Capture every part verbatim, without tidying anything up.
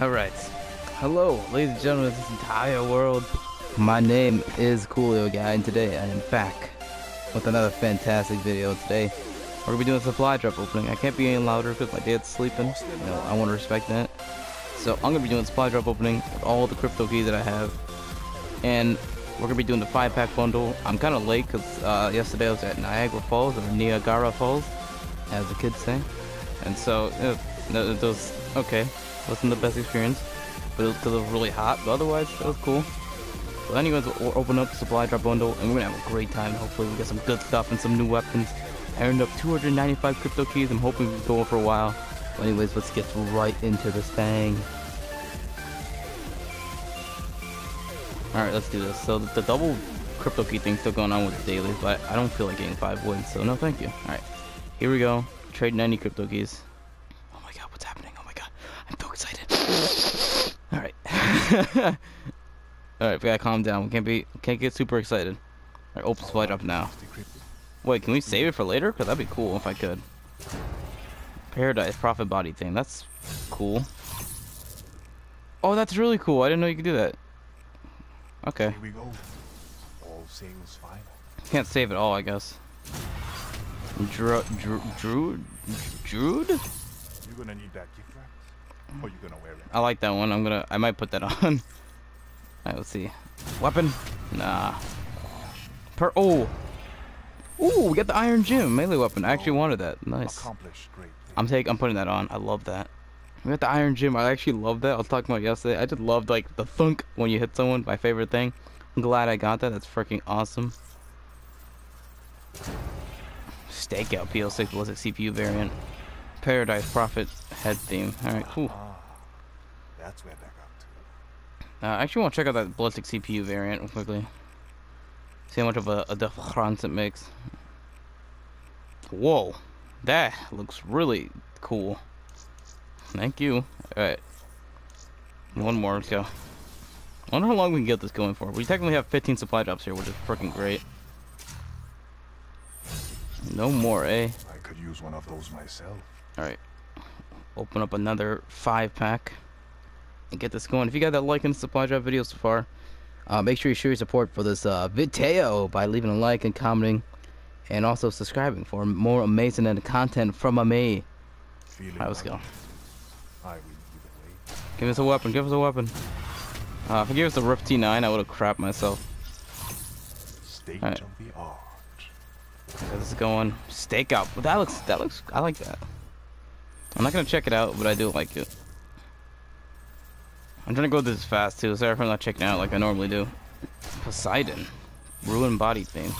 Alright, hello ladies and gentlemen of this entire world, my name is CoolioGuy and today I am back with another fantastic video. Today we're going to be doing a supply drop opening. I can't be any louder because my dad's sleeping, you know, I want to respect that. So I'm going to be doing a supply drop opening with all the crypto keys that I have, and we're going to be doing the five pack bundle. I'm kind of late because uh, yesterday I was at Niagara Falls, or Niagara Falls, as the kids say, and so uh, it was okay. Wasn't the best experience, but it was because it was really hot, but otherwise it was cool. So anyways, we'll open up the supply drop bundle and we're gonna have a great time. Hopefully we get some good stuff and some new weapons. I earned up two hundred ninety-five crypto keys. I'm hoping we can go for a while. But anyways, let's get right into this thing. Alright, let's do this. So the double crypto key thing's still going on with the dailies, but I don't feel like getting five wins, so no thank you. Alright, here we go. Trade ninety crypto keys. Alright. Alright, we gotta calm down. We can't be can't get super excited. Alright, open supply drop now. Wait, can we save it for later? Because that'd be cool if I could. Paradise Prophet body thing. That's cool. Oh, that's really cool. I didn't know you could do that. Okay. Here we go. All things final. Can't save it all, I guess. Dru Dru Drude? Drude? You're gonna need that gift wrap. Or you're gonna wear it. I like that one. I'm gonna. I might put that on. Alright, let's see. Weapon? Nah. Per. Oh. Ooh, we got the Iron Gym melee weapon. I actually wanted that. Nice. I'm taking. I'm putting that on. I love that. We got the Iron Gym. I actually love that. I was talking about it yesterday. I just loved like the thunk when you hit someone. My favorite thing. I'm glad I got that. That's freaking awesome. Stakeout P L six Ballistic C P U variant. Paradise Prophet head theme. Alright, cool. That's where that got to. Uh, I actually want to check out that Ballistic C P U variant quickly. See how much of a, a difference it makes. Whoa. That looks really cool. Thank you. Alright. One more, let's go. I wonder how long we can get this going for. We technically have fifteen supply drops here, which is freaking great. No more, eh? I could use one of those myself. Alright. Open up another five pack and get this going. If you got that like in the supply drop video so far, uh, make sure you show your support for this uh, video by leaving a like and commenting, and also subscribing for more amazing content from me. Alright, let's go. Give us a weapon. Give us a weapon. Uh, if you gave us a Rift T nine, I would have crapped myself. Alright. This is going. Stakeout. That looks. That looks. I like that. I'm not gonna check it out, but I do like it. I'm trying to go through this fast too. Sorry if I'm not checking out like I normally do. Poseidon, ruined body thing.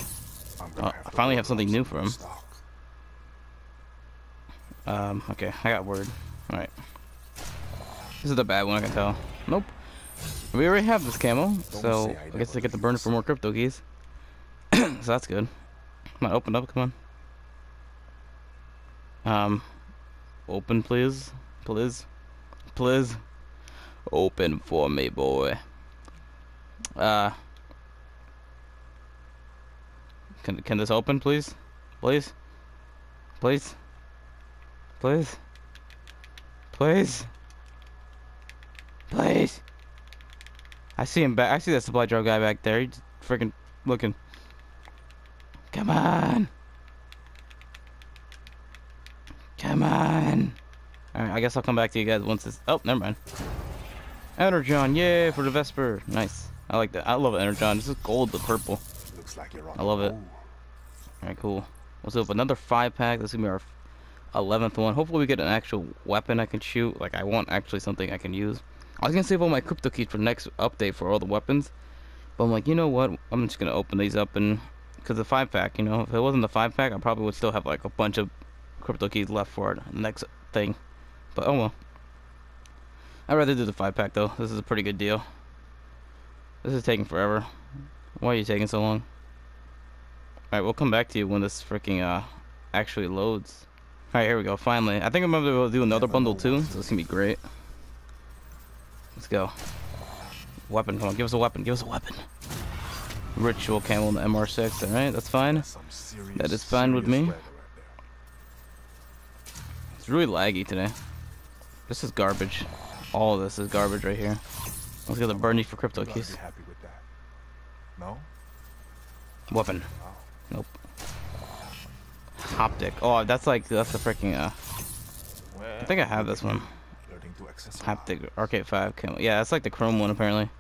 Oh, I finally have something new for him. Um. Okay, I got word. All right. This is the bad one, I can tell. Nope. We already have this camo, so I guess I get the burner for more crypto keys. So that's good. Come on, open up. Come on. Um. Open, please. Please. Please. Open for me, boy. Uh. Can, can this open, please? Please? Please? Please? Please? Please? I see him back. I see that supply drop guy back there. He's freaking looking. Come on. Come on. Alright, I guess I'll come back to you guys once this. Oh, never mind. Energon, yay for the Vesper. Nice. I like that. I love Energon. This is gold to purple. Looks like you're on. I love it. Alright, cool. Let's open another five pack. This is gonna be our eleventh one. Hopefully we get an actual weapon I can shoot. Like I want actually something I can use. I was gonna save all my crypto keys for the next update for all the weapons. But I'm like, you know what? I'm just gonna open these up and because the five pack, you know, if it wasn't the five pack, I probably would still have like a bunch of crypto keys left for it next thing, but oh well. I'd rather do the five pack though. This is a pretty good deal. This is taking forever. Why are you taking so long? Alright, we'll come back to you when this freaking uh actually loads. Alright, here we go. Finally, I think I'm gonna be able to do another bundle too, so it's gonna be great. Let's go. Weapon, come on, give us a weapon, give us a weapon. Ritual Camel and the M R six. Alright, that's fine. That is fine with me. It's really laggy today. This is garbage. All of this is garbage right here. Let's get the Bernie for Crypto Keys. Happy with that. No? Weapon. Nope. Hoptic. Oh, that's like, that's the freaking, uh... I think I have this one. Hoptic. Arcade five. Camel. Yeah, that's like the chrome one, apparently.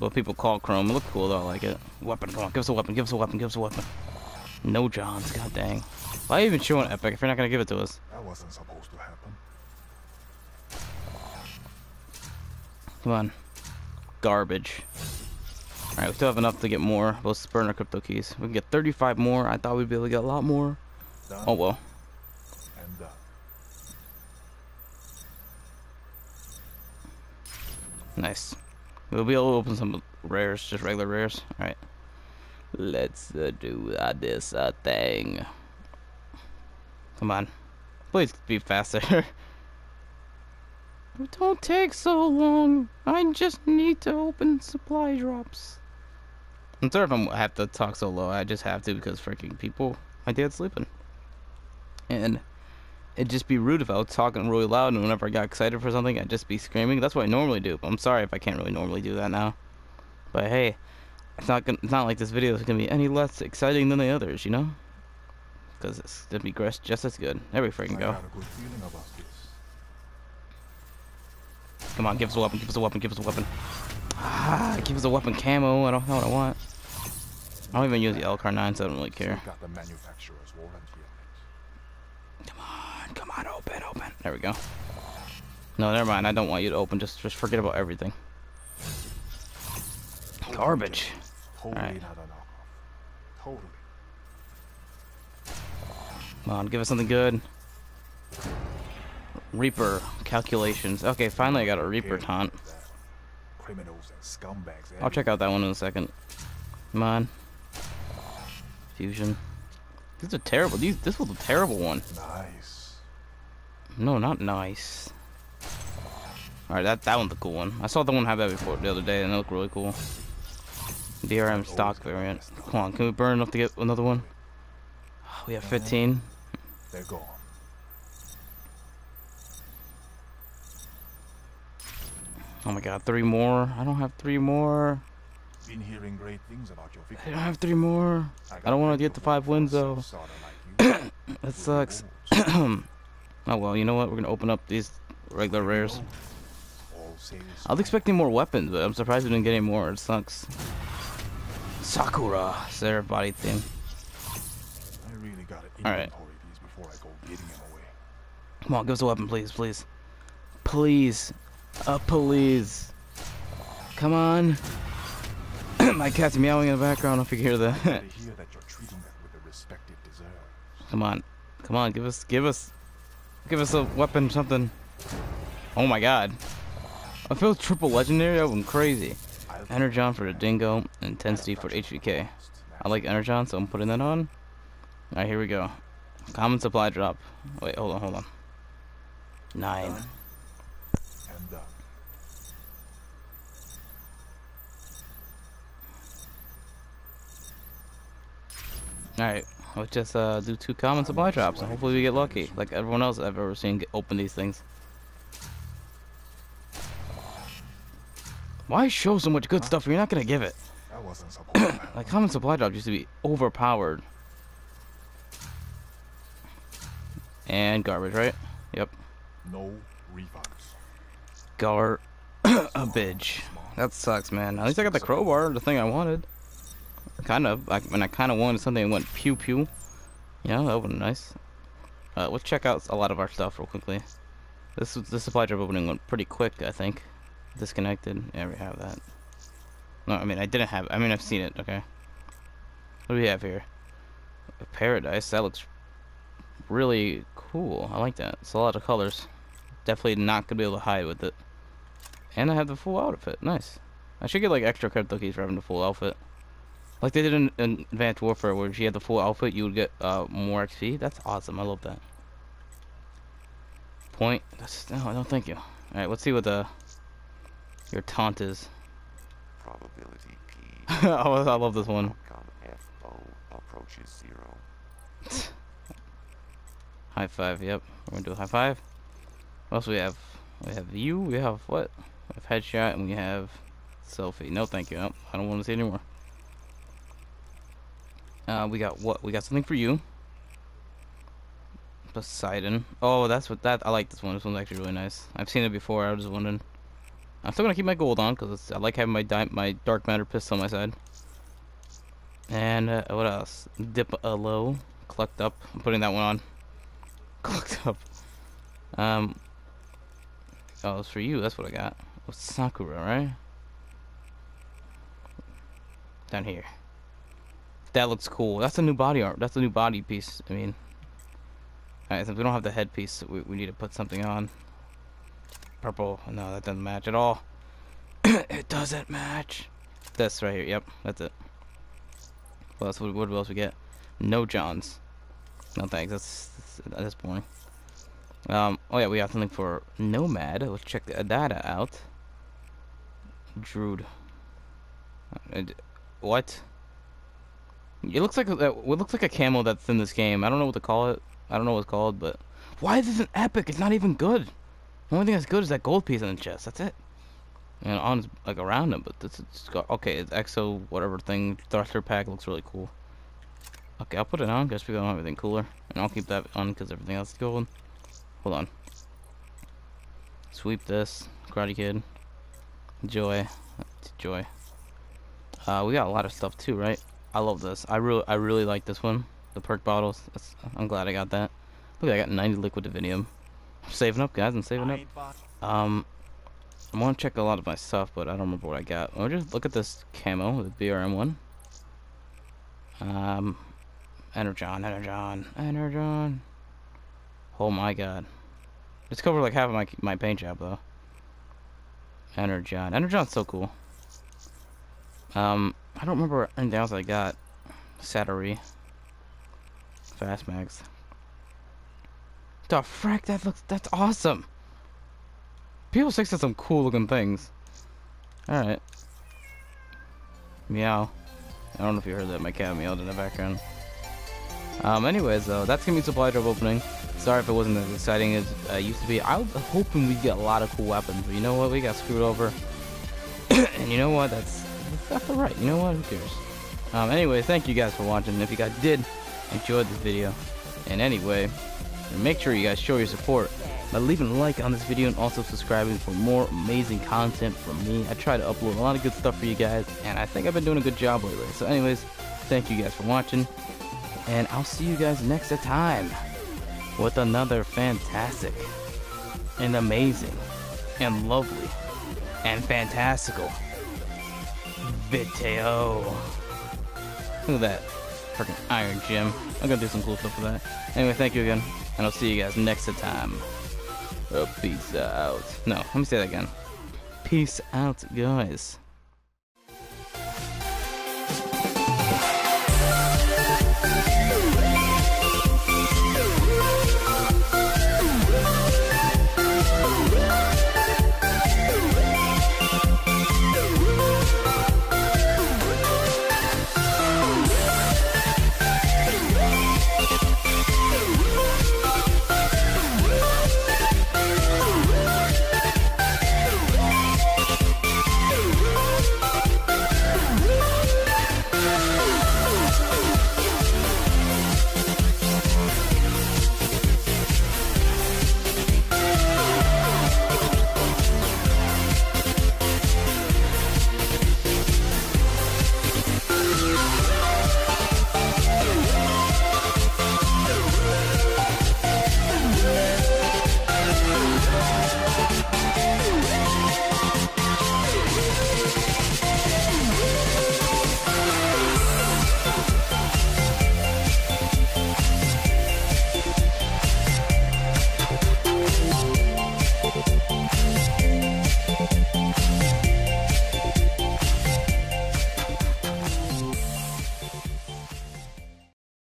But people call chrome. It looks cool, though. I like it. Weapon. Come on. Give us a weapon. Give us a weapon. Give us a weapon. No Johns. God dang. Why are you even chewing Epic if you're not going to give it to us? That wasn't supposed to happen. Come on. Garbage. Alright, we still have enough to get more. We'll burn our Crypto Keys. We can get thirty-five more. I thought we'd be able to get a lot more. Done. Oh, well. And done. Nice. We'll be able to open some rares, just regular rares. Alright. Let's uh, do uh, this uh, thing. Come on. Please be faster. It don't take so long. I just need to open supply drops. I'm sorry if I'm, I have to talk so low. I just have to because freaking people. My dad's sleeping. And it'd just be rude if I was talking really loud, and whenever I got excited for something, I'd just be screaming. That's what I normally do. But I'm sorry if I can't really normally do that now. But hey, it's not gonna, it's not like this video is going to be any less exciting than the others, you know? Because it's going to be just as good. There we freaking go. Come on, give us a weapon, give us a weapon, give us a weapon. Ah, give us a weapon camo, I don't know what I want. I don't even use the L car nine, so I don't really care. Come on, come on, open, open. There we go. No, never mind, I don't want you to open, just just forget about everything. Garbage. Alright. Come on, give us something good. Reaper calculations. Okay, finally I got a Reaper taunt. I'll check out that one in a second. Come on. Fusion. These are terrible. These, this was a terrible one. Nice. No, not nice. Alright, that, that one's a cool one. I saw the one have that before the other day and it looked really cool. D R M stock variant. Come on, can we burn enough to get another one? We have fifteen. They're gone. Oh my god, three more. I don't have three more. Been hearing great things about your victory. I don't have three more. I don't want to get the five wins though. That sucks. Oh well, you know what? We're going to open up these regular rares. I was expecting more weapons, but I'm surprised we didn't get any more. It sucks. Sakura. It's their body thing. Alright. Come on, give us a weapon, please, please. Please. Uh, please. Come on. My cat's meowing in the background if you can hear that. Come on. Come on, give us give us give us a weapon, something. Oh my god. I feel triple legendary, that went crazy. Energon for the Dingo, intensity for the H V K. I like Energon, so I'm putting that on. Alright, here we go. Common supply drop. Wait, hold on, hold on. Nine. Alright, let's just uh, do two common supply drops and hopefully we get lucky, like everyone else I've ever seen get open these things. Why show so much good stuff if you're not gonna give it? Like, common supply drop used to be overpowered. And garbage, right? Yep. No refunds. Gar a bitch. That sucks, man. At least I got the crowbar, the thing I wanted. Kind of, I, and I kind of wanted something that went pew pew. Yeah, that would've been nice. Uh, let's check out a lot of our stuff real quickly. This this supply drop opening went pretty quick, I think. Disconnected. Yeah, we have that. No, I mean I didn't have. I mean I've seen it. Okay. What do we have here? Paradise. That looks really cool. I like that. It's a lot of colors. Definitely not gonna be able to hide with it. And I have the full outfit. Nice. I should get like extra crypto keys for having the full outfit. Like they did in, in Advanced Warfare, where if you had the full outfit, you would get uh, more X P. That's awesome. I love that. Point. That's, no, I don't thank you. All right, let's see what the your taunt is. Probability P. Oh, I love this one. F O approaches zero. High five. Yep, we're gonna do a high five. What else we have? We have you, we have what? We have headshot and we have selfie. No thank you. Nope, I don't want to see anymore. Uh, we got what? We got something for you. Poseidon. Oh, that's what that. I like this one. This one's actually really nice. I've seen it before. I was just wondering. I'm still gonna keep my gold on because I like having my di my dark matter pistol on my side. And uh, what else? Dip a low, clucked up. I'm putting that one on. Clucked up. Um. Oh, it's for you. That's what I got. Oh, Sakura, right? Down here. That looks cool. That's a new body art. That's a new body piece. I mean. Alright, since we don't have the headpiece, we, we need to put something on. Purple. No, that doesn't match at all. It doesn't match. This right here. Yep, that's it. What else? What, what else we get? No Johns. No thanks. That's, that's, that's boring. Um, oh yeah, we have something for Nomad. Let's check the data out. Druid. What? It looks like a, it looks like a camel that's in this game. I don't know what to call it. I don't know what it's called, but why is this an epic? It's not even good. The only thing that's good is that gold piece in the chest. That's it. And on like around it, but this it's got okay. It's exo whatever thing thruster pack looks really cool. Okay, I'll put it on. Guess we don't have anything cooler, and I'll keep that on because everything else is gold. Hold on. Sweep this Karate Kid. Joy, joy. Uh, we got a lot of stuff too, right? I love this. I really, I really like this one. The perk bottles. That's, I'm glad I got that. Look, I got ninety liquid divinium. I'm saving up, guys. I'm saving up. Um, I want to check a lot of my stuff, but I don't remember what I got. I'll just look at this camo, the B R M one. Um, Energon, Energon, Energon. Oh my God, it's covered like half of my my paint job though. Energon, Energon's so cool. Um, I don't remember anything else I got. Sattery. Fast mags. The frick, that looks, that's awesome. P L six has some cool looking things. Alright. Meow. I don't know if you heard that, my cat meowed in the background. Um, anyways though, that's gonna be Supply Drop opening. Sorry if it wasn't as exciting as it uh, used to be. I was hoping we'd get a lot of cool weapons, but you know what, we got screwed over. And you know what, that's, that's alright, you know what, who cares. Um, anyway, thank you guys for watching. If you guys did enjoyed this video and anyway make sure you guys show your support by leaving a like on this video and also subscribing for more amazing content from me. I try to upload a lot of good stuff for you guys and I think I've been doing a good job lately. So anyways, thank you guys for watching and I'll see you guys next time with another fantastic and amazing and lovely and fantastical video. Look at that. Freaking Iron Gym. I'm gonna do some cool stuff for that. Anyway, thank you again, and I'll see you guys next time. Uh, peace out. No, let me say that again. Peace out, guys.